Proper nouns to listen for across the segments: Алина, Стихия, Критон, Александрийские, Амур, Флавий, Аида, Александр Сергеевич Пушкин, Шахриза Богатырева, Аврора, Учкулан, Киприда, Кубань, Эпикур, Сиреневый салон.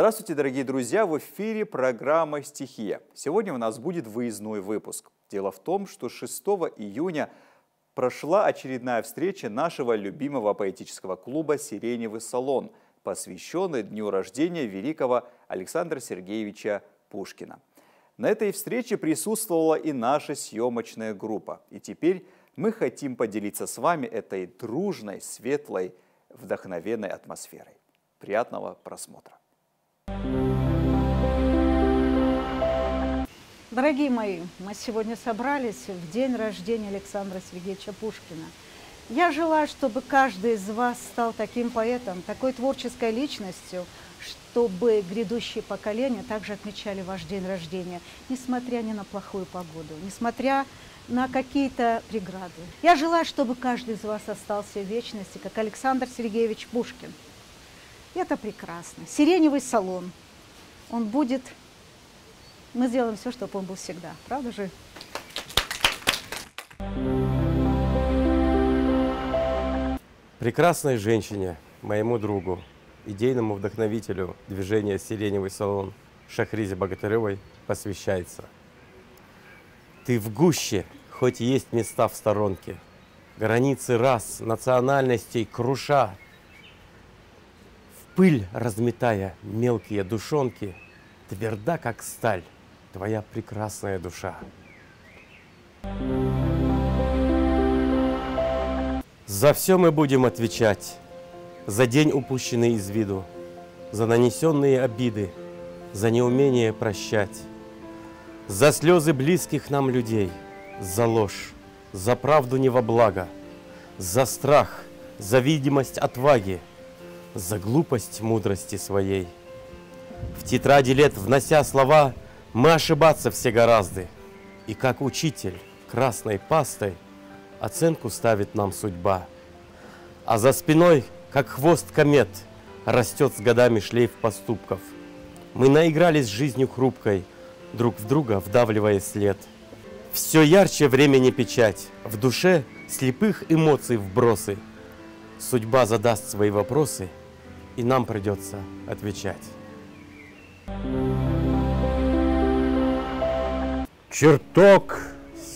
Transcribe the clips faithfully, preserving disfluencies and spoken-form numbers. Здравствуйте, дорогие друзья! В эфире программа «Стихия». Сегодня у нас будет выездной выпуск. Дело в том, что шестого июня прошла очередная встреча нашего любимого поэтического клуба «Сиреневый салон», посвященная дню рождения великого Александра Сергеевича Пушкина. На этой встрече присутствовала и наша съемочная группа. И теперь мы хотим поделиться с вами этой дружной, светлой, вдохновенной атмосферой. Приятного просмотра! Дорогие мои, мы сегодня собрались в день рождения Александра Сергеевича Пушкина. Я желаю, чтобы каждый из вас стал таким поэтом, такой творческой личностью, чтобы грядущие поколения также отмечали ваш день рождения, несмотря ни на плохую погоду, несмотря на какие-то преграды. Я желаю, чтобы каждый из вас остался в вечности, как Александр Сергеевич Пушкин. Это прекрасно. Сиреневый салон. Он будет... Мы сделаем все, чтобы он был всегда. Правда же? Прекрасной женщине, моему другу, идейному вдохновителю движения «Сиреневый салон» Шахризе Богатыревой посвящается. Ты в гуще, хоть есть места в сторонке, границы рас, национальностей круша, в пыль разметая мелкие душонки, тверда, как сталь, твоя прекрасная душа. За все мы будем отвечать, за день, упущенный из виду, за нанесенные обиды, за неумение прощать, за слезы близких нам людей, за ложь, за правду не во благо, за страх, за видимость отваги, за глупость мудрости своей. В тетради лет, внося слова, мы ошибаться все гораздо, и как учитель красной пастой оценку ставит нам судьба. А за спиной, как хвост комет, растет с годами шлейф поступков. Мы наигрались с жизнью хрупкой, друг в друга вдавливая след. Все ярче времени печать, в душе слепых эмоций вбросы. Судьба задаст свои вопросы, и нам придется отвечать. Чертог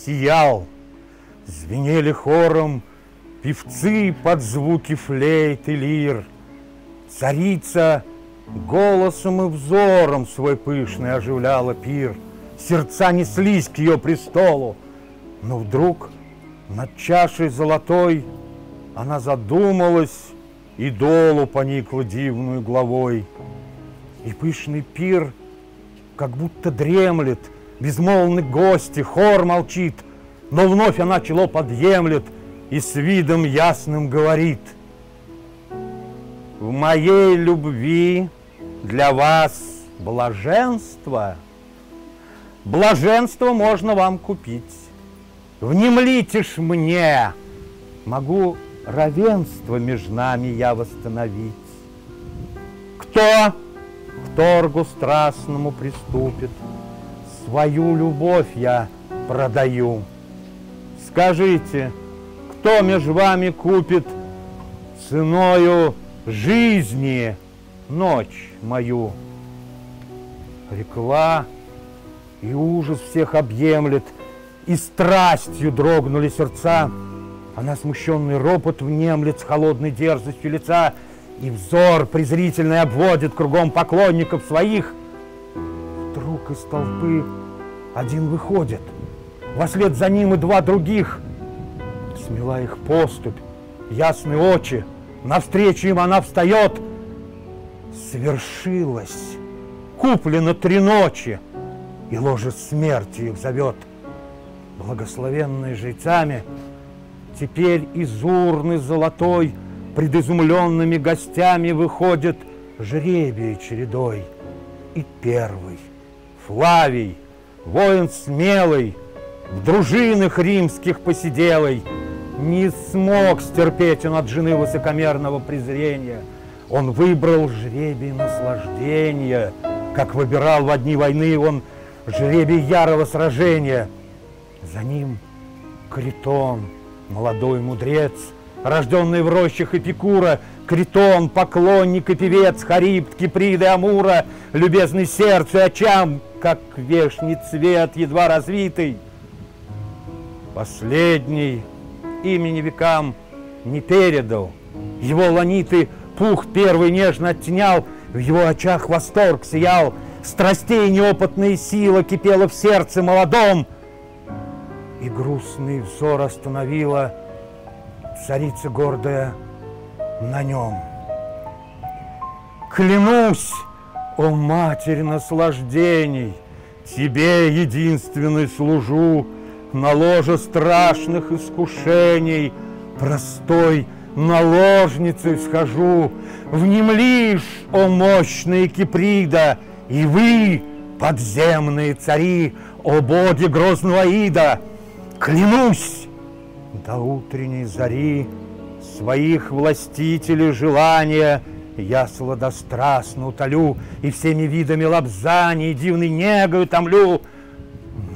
сиял. Звенели хором певцы под звуки флейт и лир. Царица голосом и взором свой пышный оживляла пир. Сердца неслись к ее престолу, но вдруг над чашей золотой она задумалась и долу поникла дивную главой. И пышный пир как будто дремлет, безмолвны гости, хор молчит. Но вновь она чело подъемлет и с видом ясным говорит: в моей любви для вас блаженство, блаженство можно вам купить. Внемлите ж мне, могу равенство между нами я восстановить. Кто к торгу страстному приступит, свою любовь я продаю. Скажите, кто между вами купит ценою жизни ночь мою? Рекла, и ужас всех объемлет, и страстью дрогнули сердца. Она смущенный ропот внемлет с холодной дерзостью лица, и взор презрительный обводит кругом поклонников своих. Вдруг из толпы один выходит, вослед за ним и два других. Смела их поступь, ясные очи, навстречу им она встает. Свершилось, куплено три ночи, и ложе смерти их зовет. Благословенные жрецами, теперь из урны золотой пред изумленными гостями выходит жребий чередой. И первый Флавий, воин смелый, в дружинах римских посиделый, не смог стерпеть он от жены высокомерного презрения. Он выбрал жребий наслаждения, как выбирал в одни войны он жребий ярого сражения. За ним Критон, молодой мудрец, рожденный в рощах Эпикура, Критон, поклонник и певец, Харибд, Киприды, Амура, любезный сердцу и очам, как вешний цвет, едва развитый. Последний имени векам не передал, его ланиты пух первый нежно оттенял, в его очах восторг сиял, страстей неопытная сила кипела в сердце молодом, и грустный взор остановила царица гордая на нем. Клянусь, о матерь наслаждений, тебе единственной служу, на ложе страшных искушений, простой наложницей схожу. Внемли ж, о мощные Киприда, и вы, подземные цари, о боге грозного Аида, клянусь, до утренней зари своих властителей желания я сладострастно утолю и всеми видами лобзаний дивной негою томлю,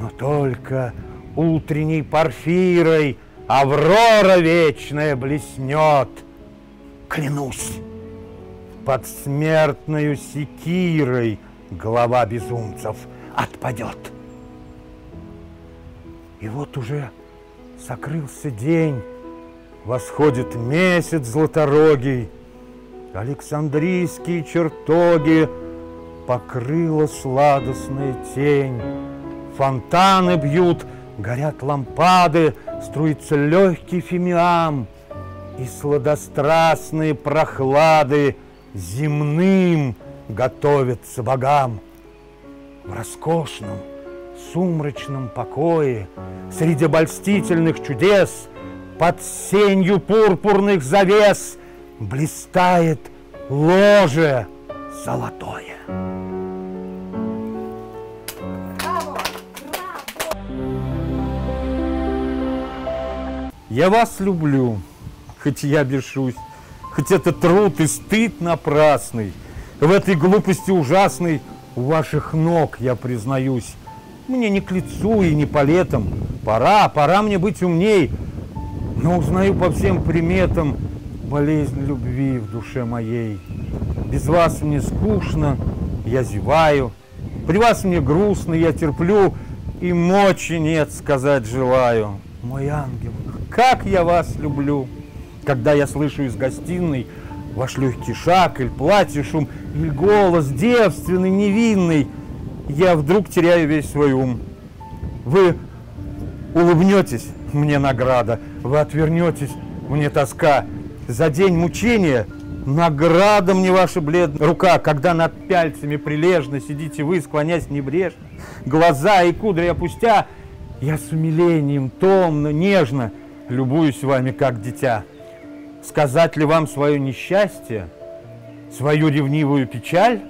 но только утренней порфирой Аврора вечная блеснет, клянусь, под смертною секирой голова безумцев отпадет. И вот уже сокрылся день, восходит месяц златорогий, Александрийские чертоги покрыла сладостная тень, фонтаны бьют, горят лампады, струится легкий фимиам, и сладострастные прохлады земным готовятся богам. В роскошном сумрачном покое среди обольстительных чудес под сенью пурпурных завес блистает ложе золотое. Я вас люблю, хоть я бешусь, хоть это труд и стыд напрасный. В этой глупости ужасной у ваших ног я признаюсь. Мне не к лицу и не по летам, пора, пора мне быть умней. Но узнаю по всем приметам болезнь любви в душе моей. Без вас мне скучно, я зеваю, при вас мне грустно, я терплю, и мочи нет сказать желаю. Мой ангел, как я вас люблю! Когда я слышу из гостиной ваш легкий шаг, или платье шум, или голос девственный, невинный, я вдруг теряю весь свой ум. Вы улыбнетесь, мне награда, вы отвернетесь, мне тоска. За день мучения награда мне ваша бледная рука, когда над пяльцами прилежно сидите вы, склонясь небрежно, глаза и кудри опустя, я с умилением, томно, нежно любуюсь вами, как дитя. Сказать ли вам свое несчастье, свою ревнивую печаль?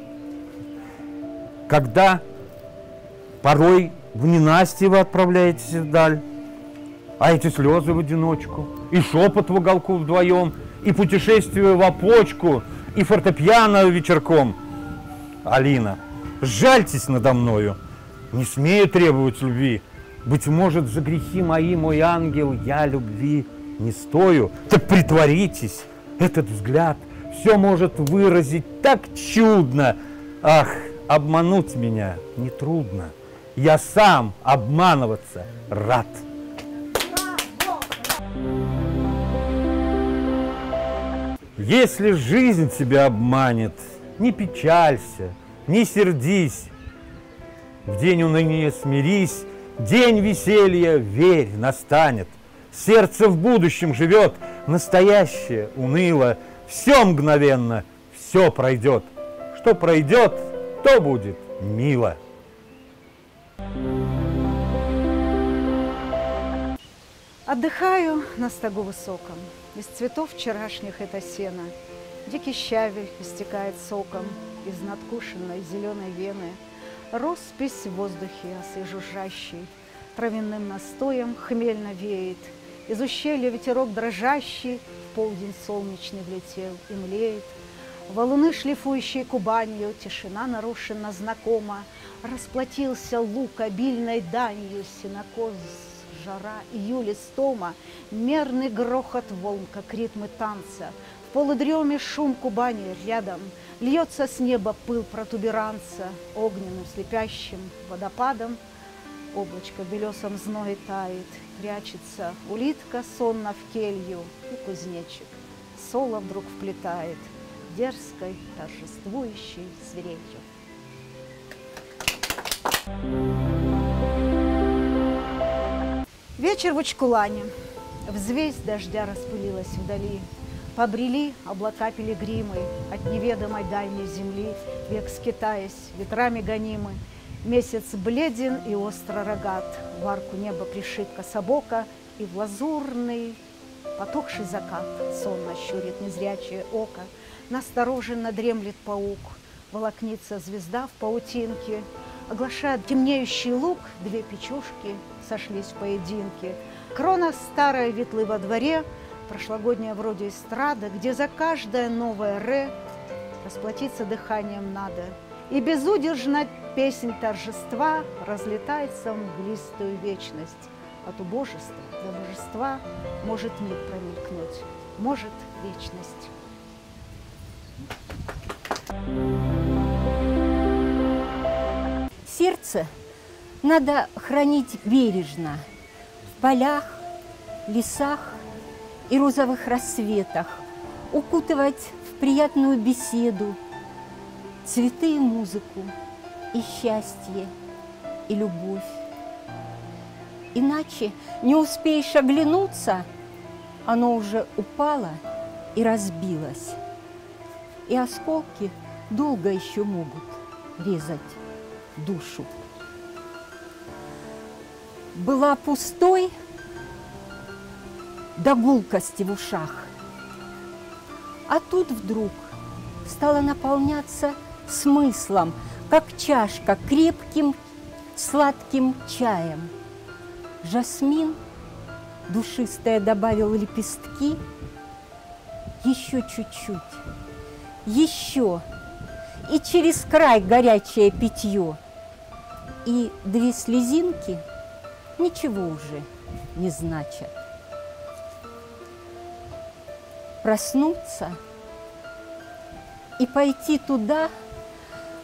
Когда порой в ненастье вы отправляетесь вдаль, а эти слезы в одиночку, и шепот в уголку вдвоем, и путешествие в опочку, и фортепиано вечерком. Алина, жальтесь надо мною, не смею требовать любви. Быть может, за грехи мои, мой ангел, я любви не стою. Так притворитесь, этот взгляд все может выразить так чудно. Ах, обмануть меня нетрудно, я сам обманываться рад. Если жизнь тебя обманет, не печалься, не сердись. В день уныния смирись, день веселья, верь, настанет. Сердце в будущем живет, настоящее уныло, все мгновенно, все пройдет. Что пройдет, то будет мило. Отдыхаю на стогу высоком, из цветов вчерашних это сено. Дикий щавель истекает соком из надкушенной зеленой вены. Роспись в воздухе осы жужжащей, травяным настоем хмельно веет. Из ущелья ветерок дрожащий в полдень солнечный влетел и млеет. Валуны, шлифующие Кубанью, тишина нарушена знакома. Расплатился лук обильной данью сенокос жара, июля стома, мерный грохот волка, ритмы танца. В полудреме шум Кубани рядом, льется с неба пыл протуберанца, огненным слепящим водопадом. Облачко белесом зной тает, прячется улитка сонно в келью, и кузнечик соло вдруг вплетает дерзкой, торжествующей свирелью. Вечер в Учкулане. Взвесь дождя распылилась вдали. Побрели облака пилигримы от неведомой дальней земли, век скитаясь, ветрами гонимы. Месяц бледен и остро рогат, в арку неба пришит кособока, и в лазурный потухший закат сонно щурит незрячее око. Настороженно дремлет паук, волокнится звезда в паутинке, оглашая темнеющий луг, две печушки сошлись в поединке. Крона старая ветлы во дворе, прошлогодняя вроде эстрада, где за каждое новое ре расплатиться дыханием надо. И безудержно песнь торжества разлетается в мглистую вечность. От убожества до божества может миг промелькнуть, может вечность. Сердце надо хранить бережно в полях, лесах и розовых рассветах, укутывать в приятную беседу, цветы и музыку, и счастье, и любовь. Иначе не успеешь оглянуться, оно уже упало и разбилось. И осколки долго еще могут резать душу. Была пустой до гулкости в ушах, а тут вдруг стала наполняться смыслом, как чашка крепким сладким чаем. Жасмин душистая добавил лепестки, еще чуть-чуть, еще, и через край горячее питье, и две слезинки ничего уже не значат. Проснуться и пойти туда,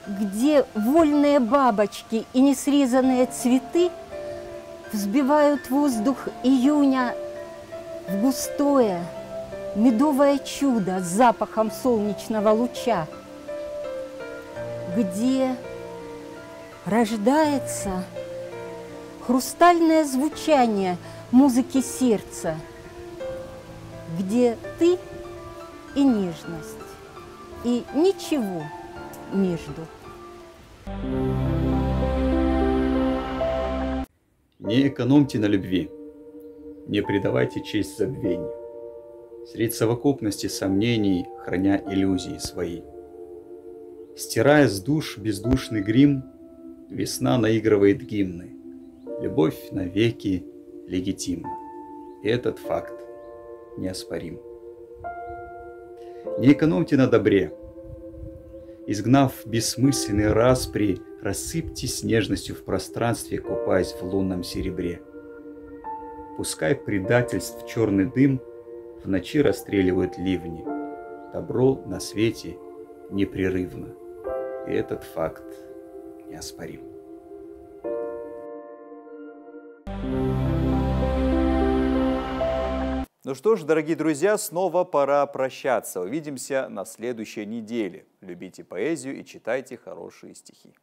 где вольные бабочки и несрезанные цветы взбивают воздух июня в густое медовое чудо с запахом солнечного луча, где рождается хрустальное звучание музыки сердца, где ты и нежность, и ничего между. Не экономьте на любви, не предавайте честь забвению, средь совокупности сомнений храня иллюзии свои. Стирая с душ бездушный грим, весна наигрывает гимны. Любовь навеки легитимна, и этот факт неоспорим. Не экономьте на добре. Изгнав бессмысленный распри, рассыпьтесь нежностью в пространстве, купаясь в лунном серебре. Пускай предательств черный дым в ночи расстреливают ливни. Добро на свете непрерывно, и этот факт неоспорим. Ну что ж, дорогие друзья, снова пора прощаться. Увидимся на следующей неделе. Любите поэзию и читайте хорошие стихи.